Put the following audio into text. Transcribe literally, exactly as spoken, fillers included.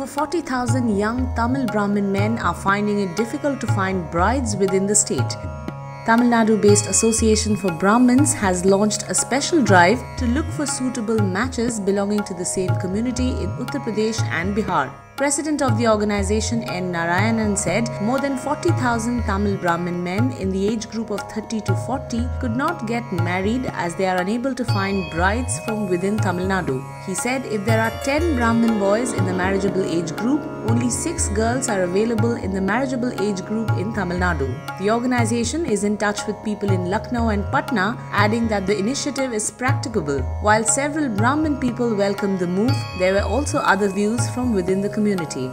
over forty thousand young Tamil Brahmin men are finding it difficult to find brides within the state. Tamil Nadu-based Association for Brahmins has launched a special drive to look for suitable matches belonging to the same community in Uttar Pradesh and Bihar. President of the organization N Narayanan said more than forty thousand Tamil Brahmin men in the age group of thirty to forty could not get married as they are unable to find brides from within Tamil Nadu. He said if there are ten Brahmin boys in the marriageable age group, only six girls are available in the marriageable age group in Tamil Nadu. The organization is in touch with people in Lucknow and Patna, adding that the initiative is practicable. While several Brahmin people welcomed the move, there were also other views from within the community.